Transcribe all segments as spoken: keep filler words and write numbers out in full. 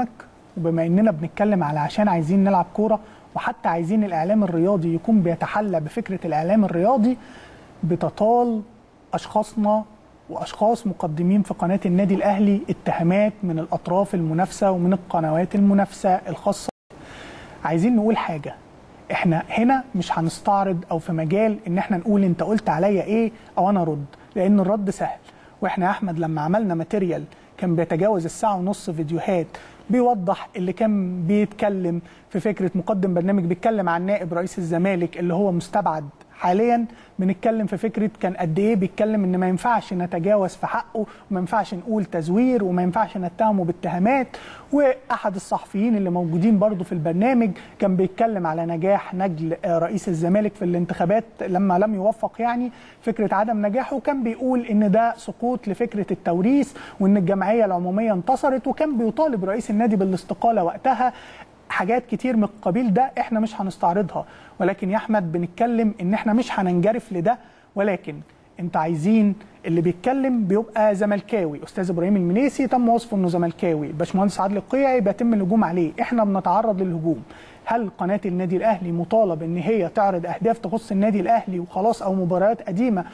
مكة. وبما اننا بنتكلم على عشان عايزين نلعب كوره، وحتى عايزين الاعلام الرياضي يكون بيتحلى بفكره الاعلام الرياضي، بتطال اشخاصنا واشخاص مقدمين في قناه النادي الاهلي اتهامات من الاطراف المنافسه ومن القنوات المنافسه الخاصه. عايزين نقول حاجه، احنا هنا مش هنستعرض او في مجال ان احنا نقول انت قلت عليا ايه او انا رد، لان الرد سهل. واحنا يا احمد لما عملنا ماتيريال كان بيتجاوز الساعه ونص فيديوهات بيوضح اللي كان بيتكلم في فكره مقدم برنامج بيتكلم عن نائب رئيس الزمالك اللي هو مستبعد حاليا، بنتكلم في فكره كان قد ايه بيتكلم ان ما ينفعش نتجاوز في حقه وما ينفعش نقول تزوير وما ينفعش نتهمه باتهامات. واحد الصحفيين اللي موجودين برضو في البرنامج كان بيتكلم على نجاح نجل رئيس الزمالك في الانتخابات لما لم يوفق، يعني فكره عدم نجاحه، وكان بيقول ان ده سقوط لفكره التوريث وان الجمعيه العموميه انتصرت، وكان بيطالب رئيس النادي بالاستقاله وقتها. حاجات كتير من القبيل ده احنا مش هنستعرضها، ولكن يا احمد بنتكلم ان احنا مش هننجرف لده. ولكن انت عايزين اللي بيتكلم بيبقى زملكاوي. استاذ ابراهيم المنيسي تم وصفه انه زملكاوي، الباشمهندس عادل القيعي بيتم الهجوم عليه، احنا بنتعرض للهجوم. هل قناه النادي الاهلي مطالب ان هي تعرض اهداف تخص النادي الاهلي وخلاص، او مباريات قديمه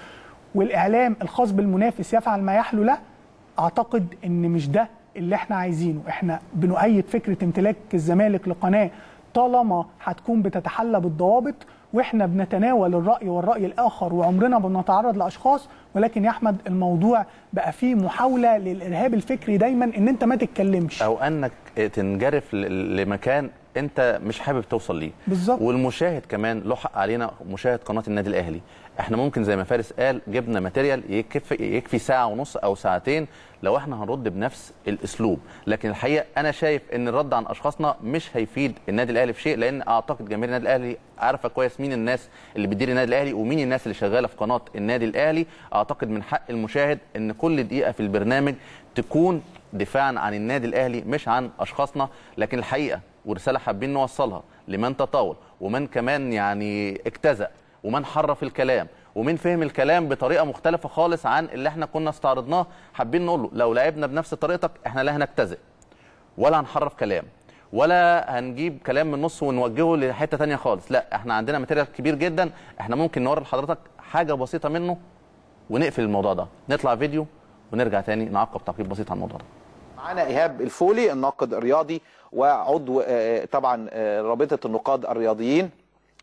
والاعلام الخاص بالمنافس يفعل ما يحلو له؟ اعتقد ان مش ده اللي احنا عايزينه. احنا بنؤيد فكره امتلاك الزمالك لقناه طالما هتكون بتتحلى بالضوابط، واحنا بنتناول الراي والراي الاخر وعمرنا بنتعرض لاشخاص. ولكن يا احمد الموضوع بقى فيه محاوله للارهاب الفكري دايما، ان انت ما تتكلمش او انك تنجرف لمكان انت مش حابب توصل ليه بالظبط. والمشاهد كمان له حق علينا، مشاهد قناه النادي الاهلي. احنا ممكن زي ما فارس قال جبنا ماتيريال يكفي يكفي ساعه ونص او ساعتين لو احنا هنرد بنفس الاسلوب، لكن الحقيقه انا شايف ان الرد عن اشخاصنا مش هيفيد النادي الاهلي في شيء، لان اعتقد جماهير النادي الاهلي عارفه كويس مين الناس اللي بتدير النادي الاهلي ومين الناس اللي شغاله في قناه النادي الاهلي. اعتقد من حق المشاهد ان كل دقيقه في البرنامج تكون دفاعا عن النادي الاهلي مش عن اشخاصنا. لكن الحقيقه ورساله حابين نوصلها لمن تطاول ومن كمان يعني اجتزأ ومن حرف الكلام ومن فهم الكلام بطريقه مختلفه خالص عن اللي احنا كنا استعرضناه، حابين نقول له لو لعبنا بنفس طريقتك احنا لا هنجتزئ ولا هنحرف كلام ولا هنجيب كلام من النص ونوجهه لحته ثانيه خالص. لا، احنا عندنا ماتيريال كبير جدا، احنا ممكن نوري لحضرتك حاجه بسيطه منه ونقفل الموضوع ده، نطلع فيديو ونرجع تاني نعقب تعقيب بسيط عن الموضوع ده. معانا ايهاب الفولي الناقد الرياضي وعضو طبعا رابطه النقاد الرياضيين،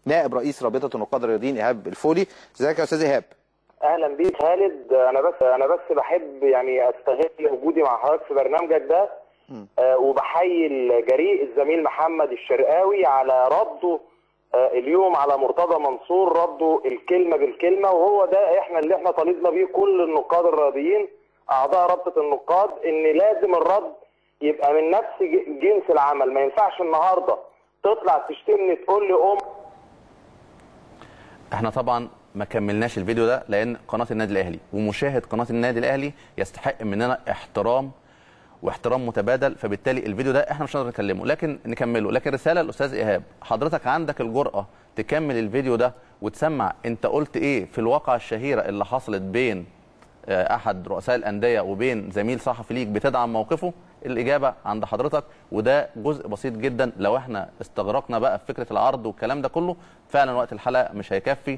نائب رئيس رابطه النقاد الرياضيين. ايهاب الفولي، ازيك يا استاذ ايهاب؟ اهلا بيك خالد. انا بس انا بس بحب يعني استغل وجودي مع حضرتك في برنامجك ده، آه وبحيي الجريء الزميل محمد الشرقاوي على رده آه اليوم على مرتضى منصور، رده الكلمه بالكلمه، وهو ده احنا اللي احنا طالبنا بيه كل النقاد الرياضيين اعضاء رابطه النقاد، ان لازم الرد يبقى من نفس جنس العمل. ما ينفعش النهارده تطلع تشتمني تقول لي ام. احنا طبعا ما كملناش الفيديو ده لان قناه النادي الاهلي ومشاهد قناه النادي الاهلي يستحق مننا احترام واحترام متبادل، فبالتالي الفيديو ده احنا مش هنقدر نكلمه لكن نكمله. لكن رساله للاستاذ ايهاب، حضرتك عندك الجرأه تكمل الفيديو ده وتسمع انت قلت ايه في الواقعه الشهيره اللي حصلت بين احد رؤساء الانديه وبين زميل صحفي ليك بتدعم موقفه؟ الاجابه عند حضرتك، وده جزء بسيط جدا. لو احنا استغرقنا بقى في فكره العرض والكلام ده كله فعلا وقت الحلقه مش هيكفي،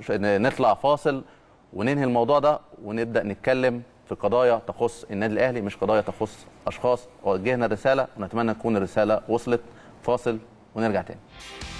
فنطلع فاصل وننهي الموضوع ده ونبدا نتكلم في قضايا تخص النادي الاهلي مش قضايا تخص اشخاص. وجهنا رساله ونتمنى تكون الرساله وصلت. فاصل ونرجع تاني.